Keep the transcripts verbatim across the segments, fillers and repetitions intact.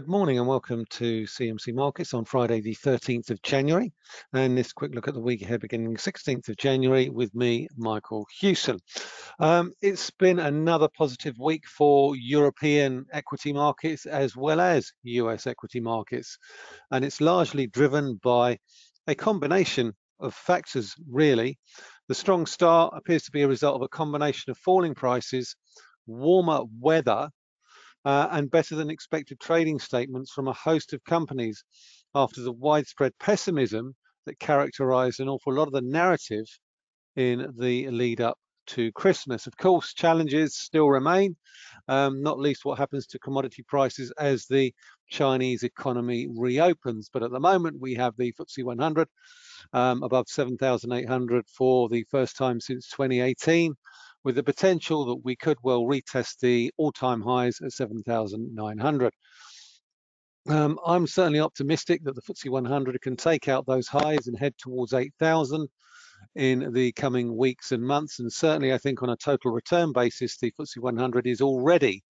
Good morning and welcome to C M C Markets on Friday the thirteenth of January, and this quick look at the week ahead beginning sixteenth of January with me, Michael Hewson. Um, it's been another positive week for European equity markets as well as U S equity markets, and it's largely driven by a combination of factors really. The strong start appears to be a result of a combination of falling prices, warmer weather, Uh, and better than expected trading statements from a host of companies after the widespread pessimism that characterized an awful lot of the narrative in the lead up to Christmas. Of course, challenges still remain, um, not least what happens to commodity prices as the Chinese economy reopens. But at the moment, we have the F T S E one hundred um, above seven thousand eight hundred for the first time since twenty eighteen. With the potential that we could well retest the all-time highs at seven thousand nine hundred. Um, I'm certainly optimistic that the F T S E one hundred can take out those highs and head towards eight thousand in the coming weeks and months. And certainly I think on a total return basis, the F T S E one hundred is already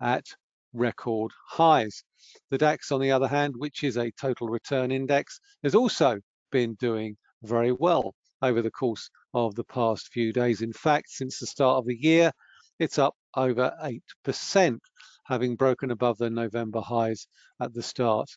at record highs. The DAX, on the other hand, which is a total return index, has also been doing very well over the course of the past few days. In fact, since the start of the year, it's up over eight percent, having broken above the November highs at the start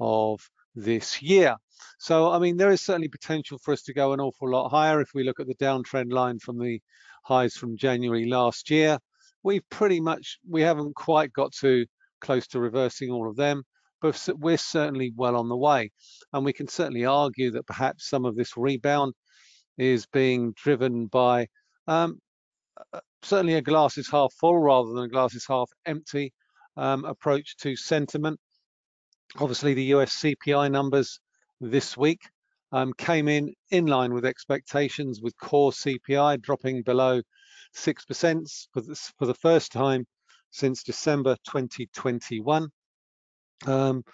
of this year. So, I mean, there is certainly potential for us to go an awful lot higher. If we look at the downtrend line from the highs from January last year, we've pretty much, we haven't quite got to close to reversing all of them, but we're certainly well on the way. And we can certainly argue that perhaps some of this rebound is being driven by um, certainly a glass is half full rather than a glass is half empty um, approach to sentiment. Obviously, the U S C P I numbers this week um, came in in line with expectations, with core C P I dropping below six percent for, this, for the first time since December twenty twenty-one. Um,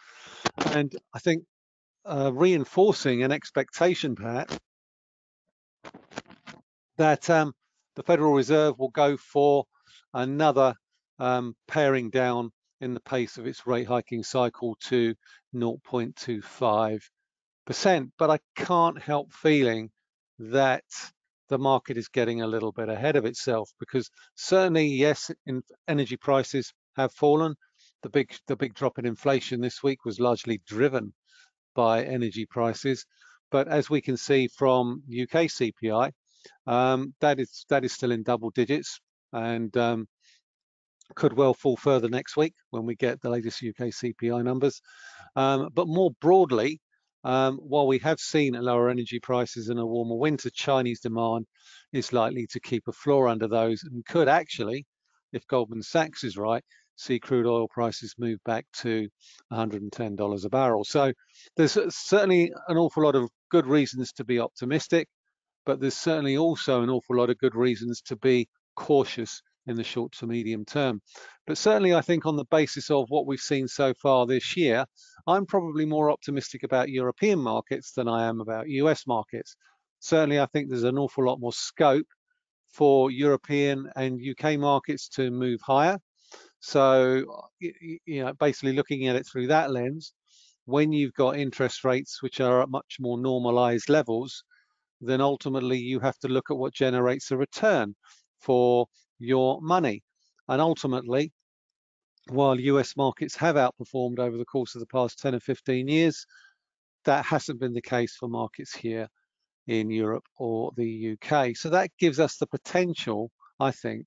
and I think uh, reinforcing an expectation perhaps that um, the Federal Reserve will go for another um, paring down in the pace of its rate hiking cycle to zero point two five percent. But I can't help feeling that the market is getting a little bit ahead of itself, because certainly, yes, in energy prices have fallen. The big, the big drop in inflation this week was largely driven by energy prices. But as we can see from U K C P I, um, that is that is still in double digits and um, could well fall further next week when we get the latest U K C P I numbers. Um, but more broadly, um, while we have seen lower energy prices and a warmer winter, Chinese demand is likely to keep a floor under those and could actually, if Goldman Sachs is right, see crude oil prices move back to one hundred ten dollars a barrel. So there's certainly an awful lot of good reasons to be optimistic, but there's certainly also an awful lot of good reasons to be cautious in the short to medium term. But certainly I think on the basis of what we've seen so far this year, I'm probably more optimistic about European markets than I am about U S markets. Certainly I think there's an awful lot more scope for European and U K markets to move higher. So, you know, basically looking at it through that lens, when you've got interest rates which are at much more normalized levels, then ultimately you have to look at what generates a return for your money. And ultimately, while U S markets have outperformed over the course of the past ten or fifteen years, that hasn't been the case for markets here in Europe or the U K. So that gives us the potential, I think,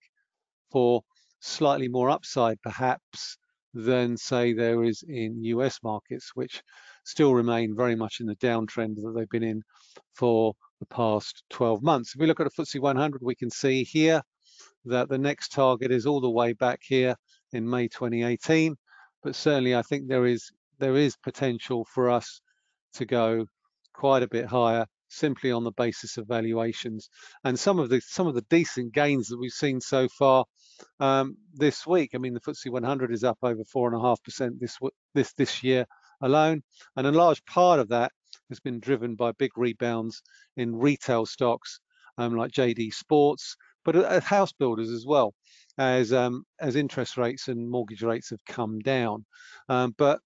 for slightly more upside perhaps than say there is in U S markets, which still remain very much in the downtrend that they've been in for the past twelve months. If we look at a F T S E one hundred, we can see here that the next target is all the way back here in May twenty eighteen, but certainly I think there is there is potential for us to go quite a bit higher simply on the basis of valuations and some of the some of the decent gains that we've seen so far um, this week. I mean, the F T S E one hundred is up over four and a half percent this this this year alone, and a large part of that has been driven by big rebounds in retail stocks um, like J D Sports, but at house builders as well, as um, as interest rates and mortgage rates have come down. Um, but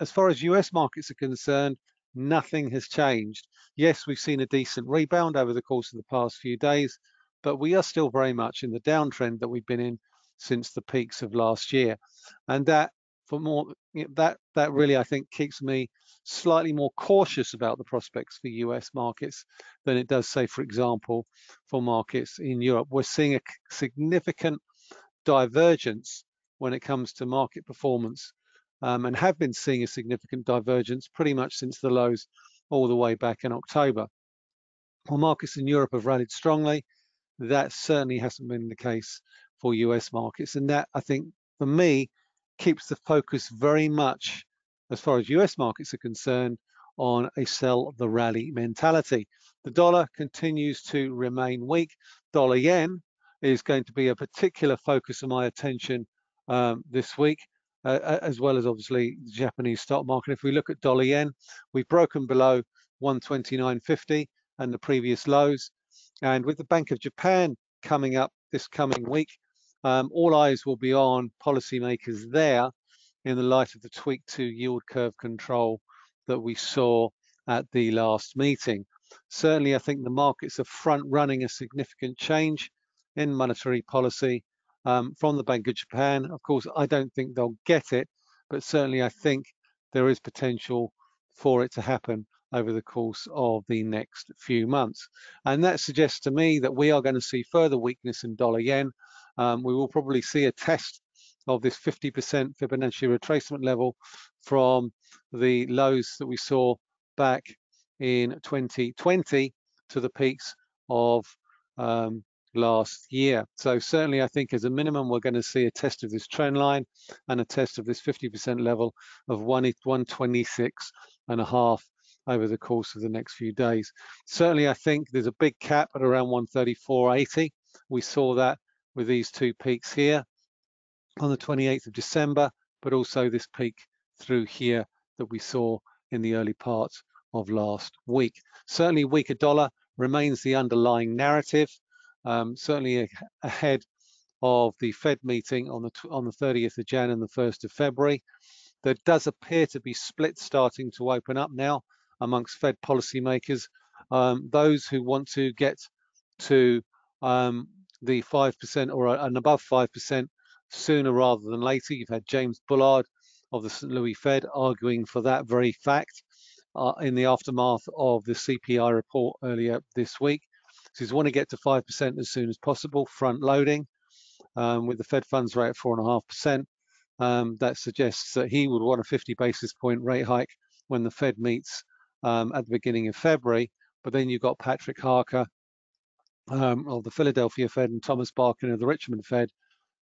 as far as U S markets are concerned, nothing has changed. Yes, we've seen a decent rebound over the course of the past few days, but we are still very much in the downtrend that we've been in since the peaks of last year. And that for more that that really, I think, keeps me slightly more cautious about the prospects for U S markets than it does, say, for example, for markets in Europe. We're seeing a significant divergence when it comes to market performance, um, and have been seeing a significant divergence pretty much since the lows all the way back in October. While markets in Europe have rallied strongly, that certainly hasn't been the case for U S markets. And that, I think, for me, keeps the focus very much, as far as U S markets are concerned, on a sell the rally mentality. The dollar continues to remain weak. Dollar yen is going to be a particular focus of my attention um, this week, uh, as well as obviously the Japanese stock market. If we look at dollar yen, we've broken below one twenty-nine fifty and the previous lows. And with the Bank of Japan coming up this coming week, um, all eyes will be on policymakers there in the light of the tweak to yield curve control that we saw at the last meeting. Certainly, I think the markets are front running a significant change in monetary policy um, from the Bank of Japan. Of course, I don't think they'll get it, but certainly I think there is potential for it to happen over the course of the next few months. And that suggests to me that we are going to see further weakness in dollar yen. Um, we will probably see a test of this fifty percent Fibonacci retracement level from the lows that we saw back in twenty twenty to the peaks of um, last year. So certainly I think as a minimum, we're going to see a test of this trend line and a test of this fifty percent level of one twenty-six and a half over the course of the next few days. Certainly, I think there's a big cap at around one thirty-four eighty. We saw that with these two peaks here on the twenty-eighth of December, but also this peak through here that we saw in the early part of last week. Certainly, weaker dollar remains the underlying narrative, um, certainly ahead of the Fed meeting on the, on the thirtieth of January and the first of February. There does appear to be splits starting to open up now amongst Fed policymakers, um, those who want to get to um, the five percent or an above five percent sooner rather than later. You've had James Bullard of the Saint Louis Fed arguing for that very fact uh, in the aftermath of the C P I report earlier this week. So you want to get to five percent as soon as possible, front loading um, with the Fed funds rate at four point five percent. Um, that suggests that he would want a fifty basis point rate hike when the Fed meets Um, at the beginning of February, but then you've got Patrick Harker um, of the Philadelphia Fed and Thomas Barkin of the Richmond Fed,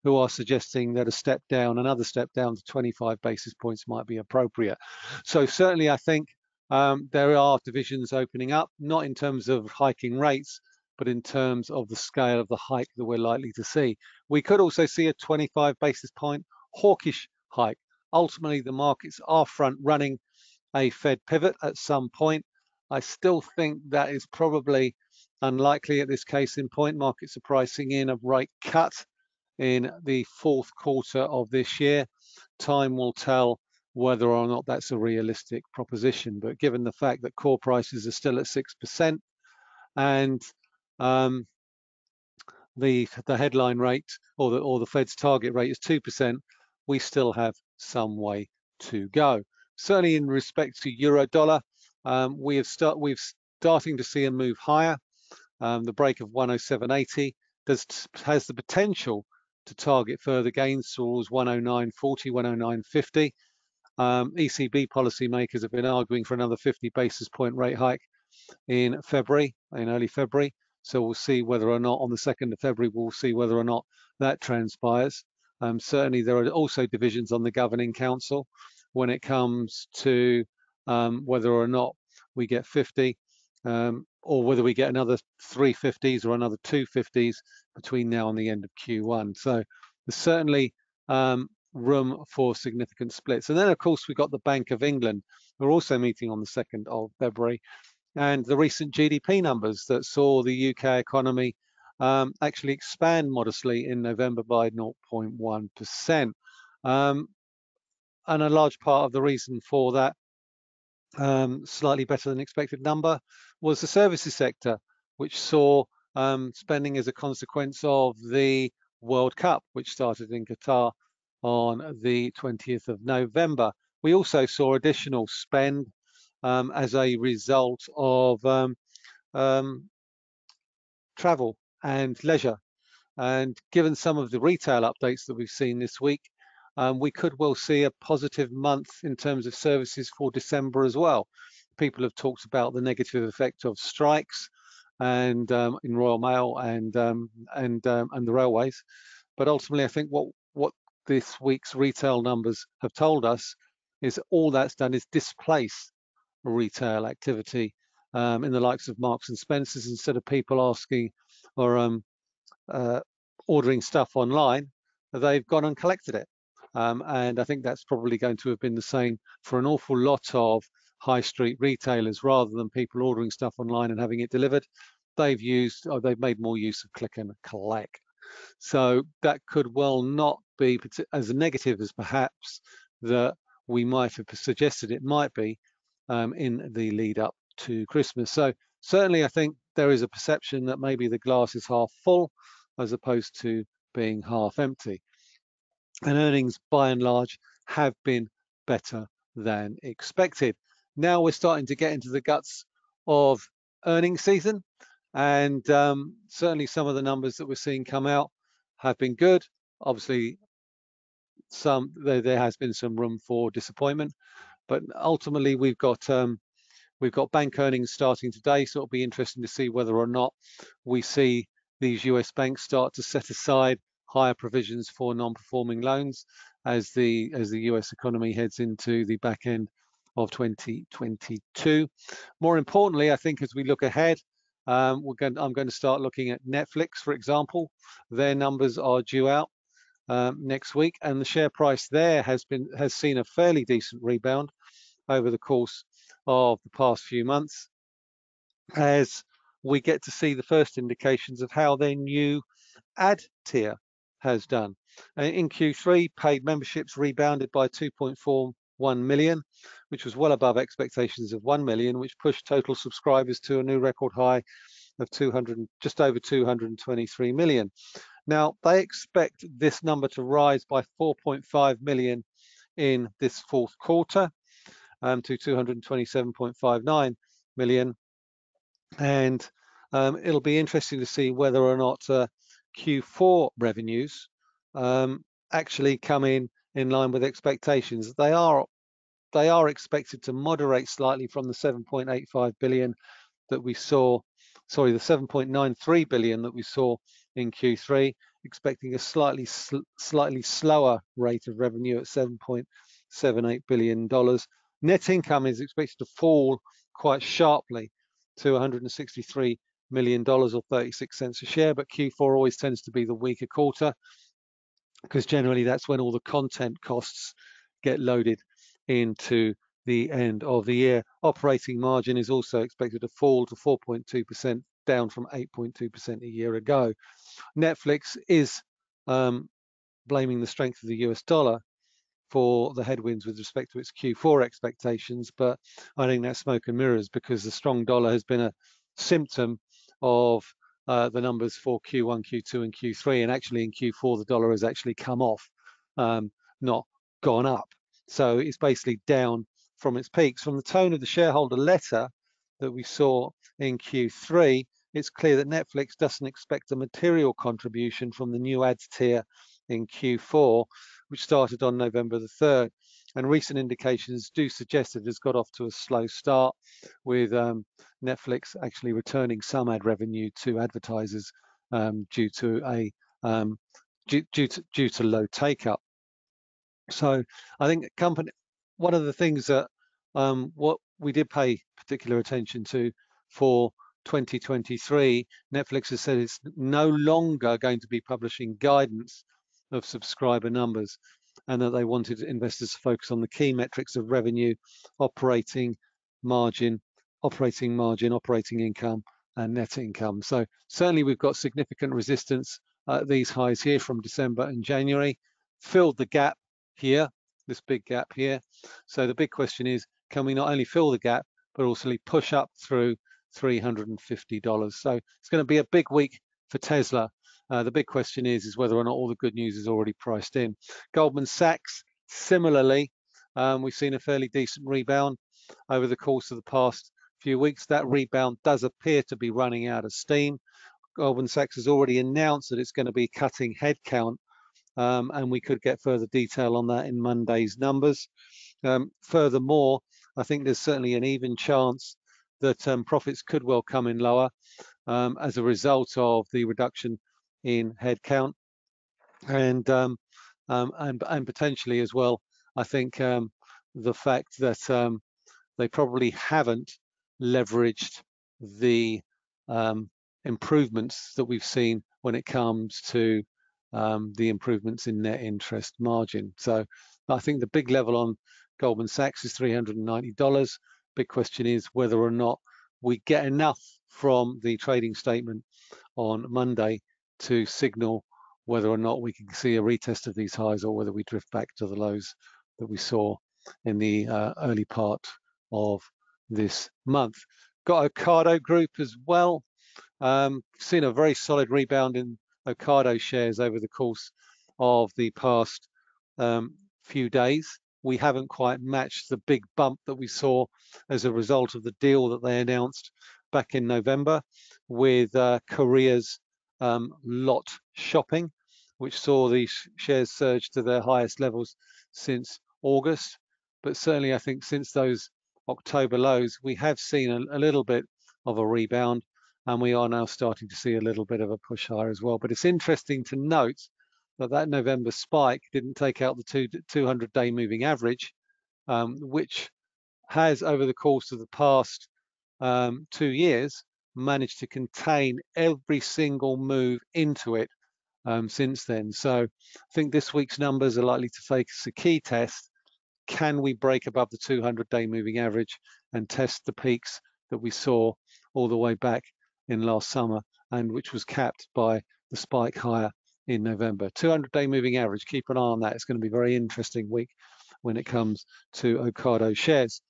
who are suggesting that a step down, another step down to twenty-five basis points might be appropriate. So certainly I think um, there are divisions opening up, not in terms of hiking rates, but in terms of the scale of the hike that we're likely to see. We could also see a twenty-five basis point hawkish hike. Ultimately, the markets are front running a Fed pivot at some point. I still think that is probably unlikely at this case in point. Markets are pricing in a rate cut in the fourth quarter of this year. Time will tell whether or not that's a realistic proposition. But given the fact that core prices are still at six percent and um, the the headline rate or the, or the Fed's target rate is two percent, we still have some way to go. Certainly in respect to euro dollar, um, we have start, we're starting to see a move higher. Um, the break of one oh seven eighty does, has the potential to target further gains towards one oh nine forty, one oh nine fifty. Um, E C B policymakers have been arguing for another fifty basis point rate hike in February, in early February. So we'll see whether or not on the second of February, we'll see whether or not that transpires. Um, certainly there are also divisions on the governing council when it comes to um, whether or not we get fifty um, or whether we get another three fifties or another two fifties between now and the end of Q one. So there's certainly um, room for significant splits. And then, of course, we've got the Bank of England. We're also meeting on the second of February. And the recent G D P numbers that saw the U K economy um, actually expand modestly in November by zero point one percent. Um, and a large part of the reason for that um, slightly better than expected number was the services sector, which saw um, spending as a consequence of the World Cup, which started in Qatar on the twentieth of November. We also saw additional spend um, as a result of um, um, travel and leisure. And given some of the retail updates that we've seen this week, um, we could well see a positive month in terms of services for December as well. People have talked about the negative effect of strikes and um, in Royal Mail and um, and um, and the railways, but ultimately I think what what this week's retail numbers have told us is all that's done is displace retail activity um, in the likes of Marks and Spencer's. Instead of people asking or um, uh, ordering stuff online, they've gone and collected it. Um, and I think that's probably going to have been the same for an awful lot of high street retailers. Rather than people ordering stuff online and having it delivered, they've used or they've made more use of click and collect. So that could well not be as negative as perhaps that we might have suggested it might be um, in the lead up to Christmas. So certainly I think there is a perception that maybe the glass is half full as opposed to being half empty. And earnings by and large have been better than expected. Now we're starting to get into the guts of earnings season, and um, certainly some of the numbers that we're seeing come out have been good. Obviously, some there, there has been some room for disappointment, but ultimately we've got um, we've got bank earnings starting today, so it'll be interesting to see whether or not we see these U S banks start to set aside higher provisions for non-performing loans as the as the U S economy heads into the back end of twenty twenty-two. More importantly, I think as we look ahead, um, we're going to, I'm going to start looking at Netflix, for example. Their numbers are due out Um, next week, and the share price there has been has seen a fairly decent rebound over the course of the past few months, as we get to see the first indications of how their new ad tier has done. In Q three, paid memberships rebounded by two point four one million, which was well above expectations of one million, which pushed total subscribers to a new record high of two hundred just over two hundred twenty-three million. Now, they expect this number to rise by four point five million in this fourth quarter um, to two hundred twenty-seven point five nine million. And um, it'll be interesting to see whether or not uh, Q four revenues um, actually come in in line with expectations. They are, they are expected to moderate slightly from the seven point eight five billion that we saw, sorry, the seven point nine three billion that we saw in Q three, expecting a slightly sl slightly slower rate of revenue at seven point seven eight billion dollars. Net income is expected to fall quite sharply to one hundred sixty-three million dollars or thirty-six cents a share, but Q four always tends to be the weaker quarter because generally that's when all the content costs get loaded into the end of the year. Operating margin is also expected to fall to four point two percent, down from eight point two percent a year ago. Netflix is um, blaming the strength of the U S dollar for the headwinds with respect to its Q four expectations, but I think that's smoke and mirrors because the strong dollar has been a symptom of uh, the numbers for Q one, Q two, and Q three, and actually in Q four the dollar has actually come off, um, not gone up. So it's basically down from its peaks. From the tone of the shareholder letter that we saw in Q three, it's clear that Netflix doesn't expect a material contribution from the new ads tier in Q four, which started on November the third. And recent indications do suggest it has got off to a slow start, with um, Netflix actually returning some ad revenue to advertisers um, due to a um, due, due to due to low take up. So I think company, one of the things that um, what we did pay particular attention to for twenty twenty-three, Netflix has said it's no longer going to be publishing guidance of subscriber numbers, and that they wanted investors to focus on the key metrics of revenue, operating margin, operating margin, operating income, and net income. So certainly we've got significant resistance at these highs here from December and January, filled the gap here this big gap here. So the big question is, can we not only fill the gap, but also push up through three hundred fifty dollars? So it's going to be a big week for Tesla. Uh, the big question is, is whether or not all the good news is already priced in. Goldman Sachs, similarly, um, we've seen a fairly decent rebound over the course of the past few weeks. That rebound does appear to be running out of steam. Goldman Sachs has already announced that it's going to be cutting headcount, um, and we could get further detail on that in Monday's numbers. Um, furthermore, I think there's certainly an even chance that um, profits could well come in lower um, as a result of the reduction in headcount, and um, um, and and potentially as well, I think um, the fact that um, they probably haven't leveraged the um, improvements that we've seen when it comes to um, the improvements in net interest margin. So I think the big level on Goldman Sachs is three hundred ninety dollars. Big question is whether or not we get enough from the trading statement on Monday to signal whether or not we can see a retest of these highs, or whether we drift back to the lows that we saw in the uh, early part of this month. Got Ocado Group as well. Um, seen a very solid rebound in Ocado shares over the course of the past um, few days. We haven't quite matched the big bump that we saw as a result of the deal that they announced back in November with uh, Korea's um, lot shopping, which saw these shares surge to their highest levels since August. But certainly I think since those October lows, we have seen a, a little bit of a rebound, and we are now starting to see a little bit of a push higher as well. But it's interesting to note that that November spike didn't take out the two hundred day moving average, um, which has over the course of the past um, two years managed to contain every single move into it um, since then. So I think this week's numbers are likely to take us a key test. Can we break above the two hundred day moving average and test the peaks that we saw all the way back in last summer, and which was capped by the spike higher in November? two hundred day moving average, keep an eye on that. It's going to be a very interesting week when it comes to Ocado shares.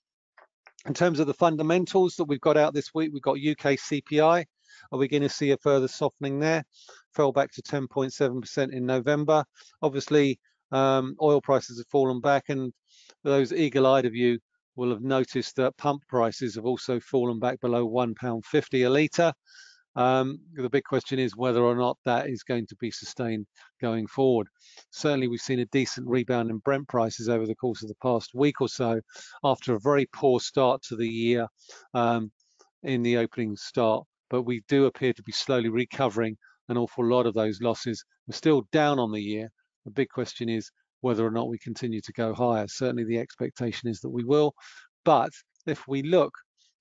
In terms of the fundamentals that we've got out this week, we've got U K C P I. Are we going to see a further softening there? Fell back to ten point seven percent in November. Obviously, um, oil prices have fallen back, and those eagle-eyed of you will have noticed that pump prices have also fallen back below one pound fifty a litre. Um, the big question is whether or not that is going to be sustained going forward. Certainly, we've seen a decent rebound in Brent prices over the course of the past week or so, after a very poor start to the year um, in the opening start. But we do appear to be slowly recovering an awful lot of those losses. We're still down on the year. The big question is whether or not we continue to go higher. Certainly the expectation is that we will, but if we look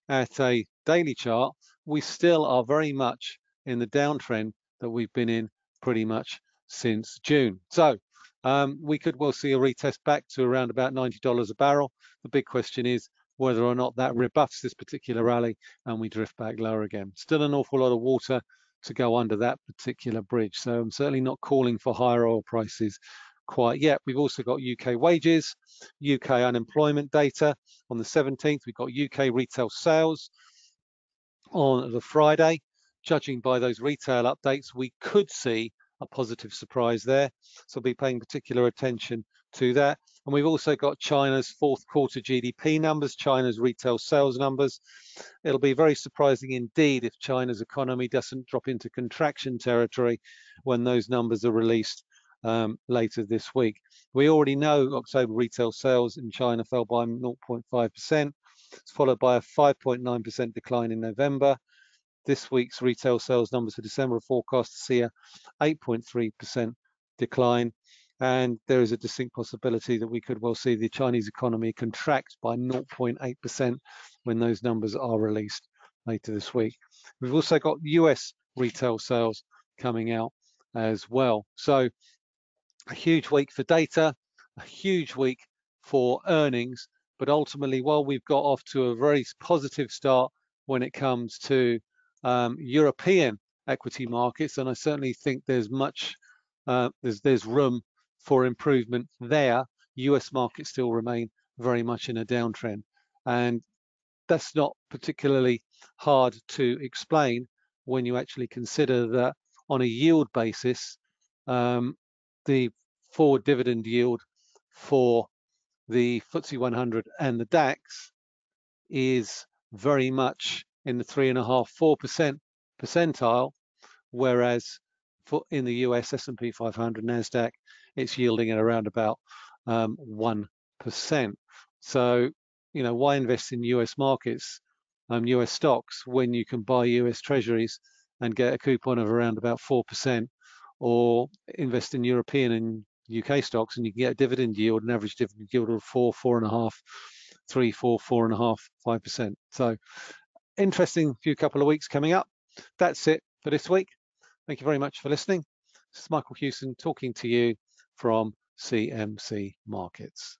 at a daily chart, we still are very much in the downtrend that we've been in pretty much since June. So um, we could well see a retest back to around about ninety dollars a barrel. The big question is whether or not that rebuffs this particular rally and we drift back lower again. Still an awful lot of water to go under that particular bridge. So I'm certainly not calling for higher oil prices quite yet. We've also got U K wages, U K unemployment data on the seventeenth. We've got U K retail sales on the Friday. Judging by those retail updates, we could see a positive surprise there. So I'll be paying particular attention to that. And we've also got China's fourth quarter G D P numbers, China's retail sales numbers. It'll be very surprising indeed if China's economy doesn't drop into contraction territory when those numbers are released Um, later this week. We already know October retail sales in China fell by zero point five percent. It's followed by a five point nine percent decline in November. This week's retail sales numbers for December are forecast to see a eight point three percent decline. And there is a distinct possibility that we could well see the Chinese economy contract by zero point eight percent when those numbers are released later this week. We've also got U S retail sales coming out as well. So a huge week for data, a huge week for earnings, but ultimately, while we've got off to a very positive start when it comes to um, European equity markets, and I certainly think there's much, uh, there's, there's room for improvement there. U S markets still remain very much in a downtrend. And that's not particularly hard to explain when you actually consider that on a yield basis, um, the forward dividend yield for the F T S E one hundred and the DAX is very much in the three and a half, four percent percentile, whereas for in the U S S and P five hundred, NASDAQ, it's yielding at around about um, one percent. So, you know, why invest in U S markets, um, U S stocks, when you can buy U S treasuries and get a coupon of around about four percent, or invest in European and U K stocks and you can get a dividend yield, an average dividend yield of four, four and a half, three, four, four and a half, five percent. So, interesting few couple of weeks coming up. That's it for this week. Thank you very much for listening. This is Michael Hewson talking to you from C M C Markets.